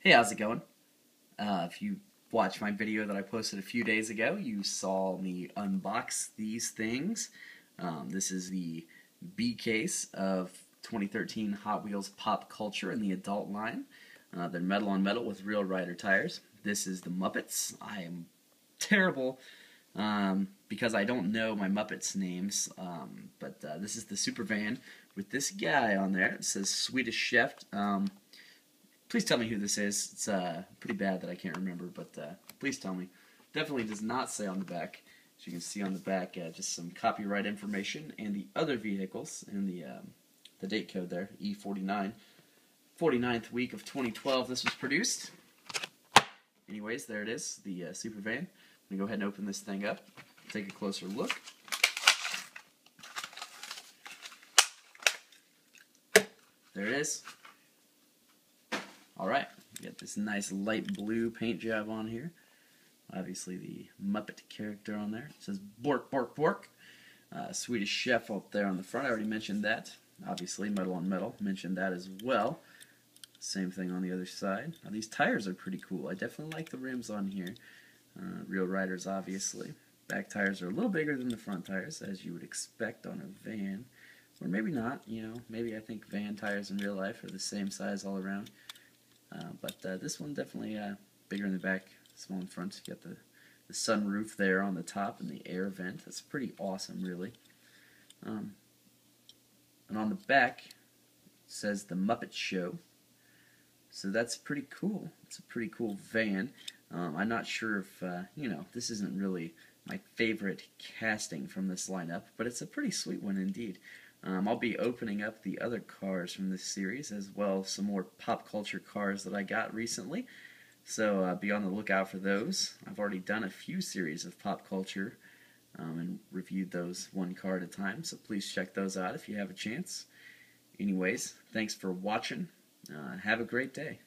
Hey, how's it going? If you watched my video that I posted a few days ago, you saw me unbox these things. This is the B case of 2013 Hot Wheels Pop Culture in the adult line. They're metal on metal with real rider tires. This is the Muppets. I am terrible because I don't know my Muppets names, but this is the Super Van with this guy on there. It says Swedish Chef. Please tell me who this is. It's pretty bad that I can't remember, but please tell me. Definitely does not say on the back. As you can see on the back, just some copyright information and the other vehicles and the date code there, E49. 49th week of 2012 this was produced. Anyways, there it is, the Super Van. I'm going to go ahead and open this thing up, take a closer look. There it is. Alright, got this nice light blue paint job on here. Obviously the Muppet character on there. It says Bork, Bork, Bork. Swedish Chef up there on the front, I already mentioned that. Obviously, metal on metal, mentioned that as well. Same thing on the other side. Now, these tires are pretty cool. I definitely like the rims on here. Real riders, obviously. Back tires are a little bigger than the front tires, as you would expect on a van. Or maybe not, you know. Maybe I think van tires in real life are the same size all around. But this one definitely bigger in the back, small in front. You got the sunroof there on the top and the air vent. That's pretty awesome, really. And on the back it says the Muppet Show. So that's pretty cool. It's a pretty cool van. I'm not sure if, you know, this isn't really my favorite casting from this lineup, but it's a pretty sweet one indeed. I'll be opening up the other cars from this series, as well as some more pop culture cars that I got recently. So be on the lookout for those. I've already done a few series of pop culture and reviewed those one car at a time, so please check those out if you have a chance. Anyways, thanks for watching. Have a great day.